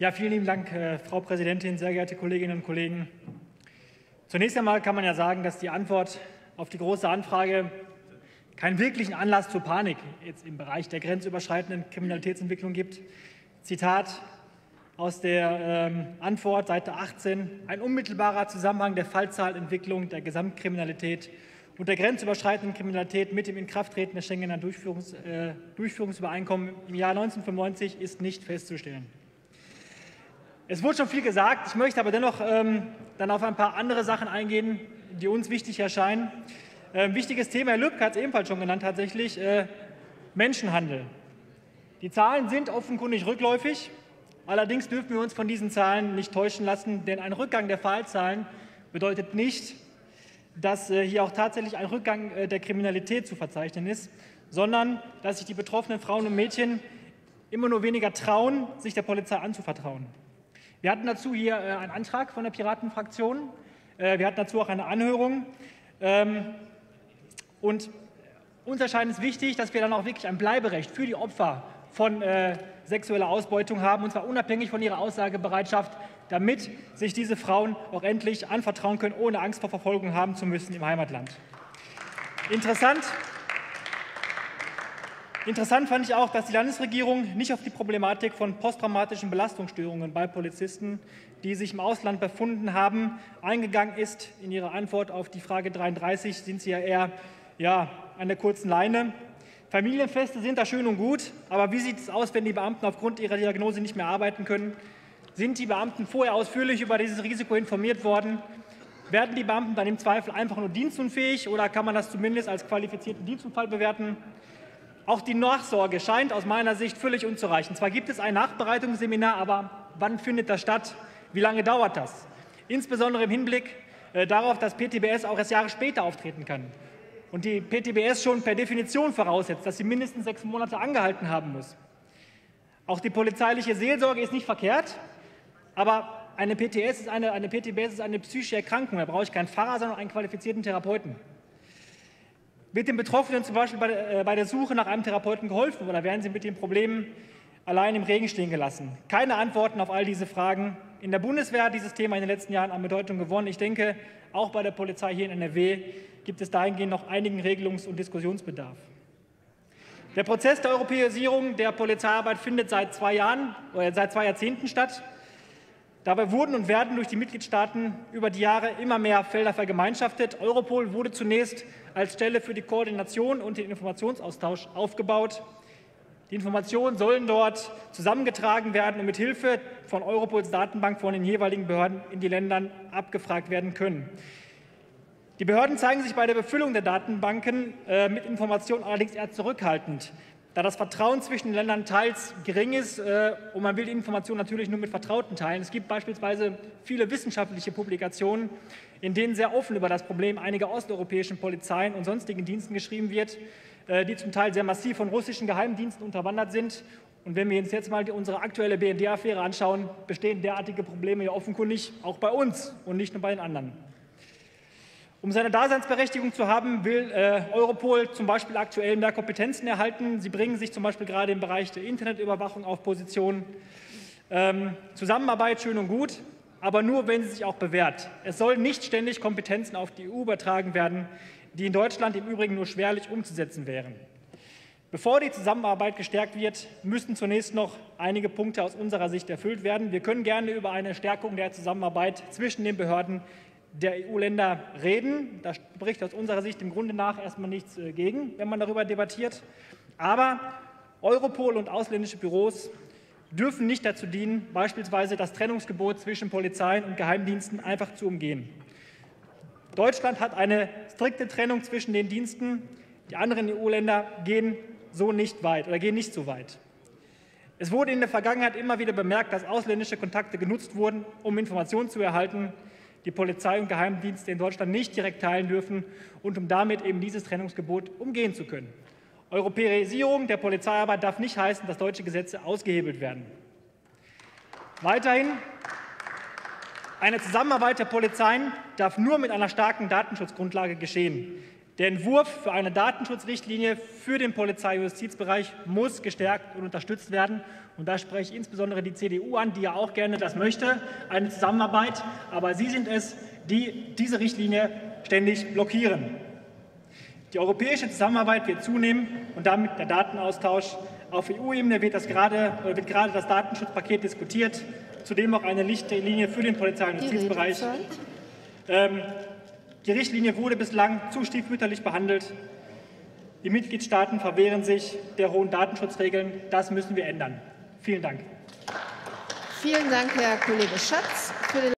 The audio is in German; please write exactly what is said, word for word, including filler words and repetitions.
Ja, vielen lieben Dank, äh, Frau Präsidentin, sehr geehrte Kolleginnen und Kollegen. Zunächst einmal kann man ja sagen, dass die Antwort auf die Große Anfrage keinen wirklichen Anlass zur Panik jetzt im Bereich der grenzüberschreitenden Kriminalitätsentwicklung gibt. Zitat aus der ähm, Antwort, Seite achtzehn, ein unmittelbarer Zusammenhang der Fallzahlentwicklung der Gesamtkriminalität und der grenzüberschreitenden Kriminalität mit dem Inkrafttreten des Schengener Durchführungs, äh, Durchführungsübereinkommen im Jahr neunzehnhundertfünfundneunzig ist nicht festzustellen. Es wurde schon viel gesagt, ich möchte aber dennoch ähm, dann auf ein paar andere Sachen eingehen, die uns wichtig erscheinen. Äh, wichtiges Thema, Herr Lübcke hat es ebenfalls schon genannt tatsächlich, äh, Menschenhandel. Die Zahlen sind offenkundig rückläufig, allerdings dürfen wir uns von diesen Zahlen nicht täuschen lassen, denn ein Rückgang der Fallzahlen bedeutet nicht, dass äh, hier auch tatsächlich ein Rückgang äh, der Kriminalität zu verzeichnen ist, sondern dass sich die betroffenen Frauen und Mädchen immer nur weniger trauen, sich der Polizei anzuvertrauen. Wir hatten dazu hier einen Antrag von der Piratenfraktion, wir hatten dazu auch eine Anhörung und uns erscheint es wichtig, dass wir dann auch wirklich ein Bleiberecht für die Opfer von sexueller Ausbeutung haben, und zwar unabhängig von ihrer Aussagebereitschaft, damit sich diese Frauen auch endlich anvertrauen können, ohne Angst vor Verfolgung haben zu müssen im Heimatland. Interessant. Interessant fand ich auch, dass die Landesregierung nicht auf die Problematik von posttraumatischen Belastungsstörungen bei Polizisten, die sich im Ausland befunden haben, eingegangen ist. In ihrer Antwort auf die Frage dreiunddreißig sind sie ja eher ja, an der kurzen Leine. Familienfeste sind da schön und gut, aber wie sieht es aus, wenn die Beamten aufgrund ihrer Diagnose nicht mehr arbeiten können? Sind die Beamten vorher ausführlich über dieses Risiko informiert worden? Werden die Beamten dann im Zweifel einfach nur dienstunfähig oder kann man das zumindest als qualifizierten Dienstunfall bewerten? Auch die Nachsorge scheint aus meiner Sicht völlig unzureichend. Zwar gibt es ein Nachbereitungsseminar, aber wann findet das statt? Wie lange dauert das? Insbesondere im Hinblick äh, darauf, dass P T B S auch erst Jahre später auftreten kann und die P T B S schon per Definition voraussetzt, dass sie mindestens sechs Monate angehalten haben muss. Auch die polizeiliche Seelsorge ist nicht verkehrt, aber eine P T S ist eine, eine P T B S ist eine psychische Erkrankung. Da brauche ich keinen Pfarrer, sondern einen qualifizierten Therapeuten. Wird den Betroffenen zum Beispiel bei, äh, bei der Suche nach einem Therapeuten geholfen oder werden sie mit den Problemen allein im Regen stehen gelassen? Keine Antworten auf all diese Fragen. In der Bundeswehr hat dieses Thema in den letzten Jahren an Bedeutung gewonnen. Ich denke, auch bei der Polizei hier in N R W gibt es dahingehend noch einigen Regelungs- und Diskussionsbedarf. Der Prozess der Europäisierung der Polizeiarbeit findet seit zwei Jahren oder seit zwei Jahrzehnten statt. Dabei wurden und werden durch die Mitgliedstaaten über die Jahre immer mehr Felder vergemeinschaftet. Europol wurde zunächst als Stelle für die Koordination und den Informationsaustausch aufgebaut. Die Informationen sollen dort zusammengetragen werden und mit Hilfe von Europols Datenbank von den jeweiligen Behörden in den Ländern abgefragt werden können. Die Behörden zeigen sich bei der Befüllung der Datenbanken äh, mit Informationen allerdings eher zurückhaltend, da das Vertrauen zwischen den Ländern teils gering ist äh, und man will die Informationen natürlich nur mit Vertrauten teilen. Es gibt beispielsweise viele wissenschaftliche Publikationen, in denen sehr offen über das Problem einiger osteuropäischen Polizeien und sonstigen Diensten geschrieben wird, äh, die zum Teil sehr massiv von russischen Geheimdiensten unterwandert sind. Und wenn wir uns jetzt mal die, unsere aktuelle B N D-Affäre anschauen, bestehen derartige Probleme ja offenkundig auch bei uns und nicht nur bei den anderen. Um seine Daseinsberechtigung zu haben, will äh, Europol zum Beispiel aktuell mehr Kompetenzen erhalten. Sie bringen sich zum Beispiel gerade im Bereich der Internetüberwachung auf Positionen. Ähm, Zusammenarbeit schön und gut, aber nur, wenn sie sich auch bewährt. Es sollen nicht ständig Kompetenzen auf die E U übertragen werden, die in Deutschland im Übrigen nur schwerlich umzusetzen wären. Bevor die Zusammenarbeit gestärkt wird, müssen zunächst noch einige Punkte aus unserer Sicht erfüllt werden. Wir können gerne über eine Stärkung der Zusammenarbeit zwischen den Behörden der E U-Länder reden. Da spricht aus unserer Sicht im Grunde nach erstmal nichts gegen, wenn man darüber debattiert. Aber Europol und ausländische Büros dürfen nicht dazu dienen, beispielsweise das Trennungsgebot zwischen Polizeien und Geheimdiensten einfach zu umgehen. Deutschland hat eine strikte Trennung zwischen den Diensten. Die anderen E U-Länder gehen so nicht weit oder gehen nicht so weit. Es wurde in der Vergangenheit immer wieder bemerkt, dass ausländische Kontakte genutzt wurden, um Informationen zu erhalten, die Polizei und Geheimdienste in Deutschland nicht direkt teilen dürfen und um damit eben dieses Trennungsgebot umgehen zu können. Europäisierung der Polizeiarbeit darf nicht heißen, dass deutsche Gesetze ausgehebelt werden. Weiterhin, eine Zusammenarbeit der Polizeien darf nur mit einer starken Datenschutzgrundlage geschehen. Der Entwurf für eine Datenschutzrichtlinie für den Polizei-Justizbereich muss gestärkt und unterstützt werden. Und da spreche ich insbesondere die C D U an, die ja auch gerne das möchte, eine Zusammenarbeit. Aber sie sind es, die diese Richtlinie ständig blockieren. Die europäische Zusammenarbeit wird zunehmen und damit der Datenaustausch. Auf E U-Ebene wird, wird gerade das Datenschutzpaket diskutiert, zudem auch eine Richtlinie für den Polizei- und Justizbereich. Ähm, die Richtlinie wurde bislang zu stiefmütterlich behandelt. Die Mitgliedstaaten verwehren sich der hohen Datenschutzregeln. Das müssen wir ändern. Vielen Dank. Vielen Dank, Herr Kollege Schatz. Für den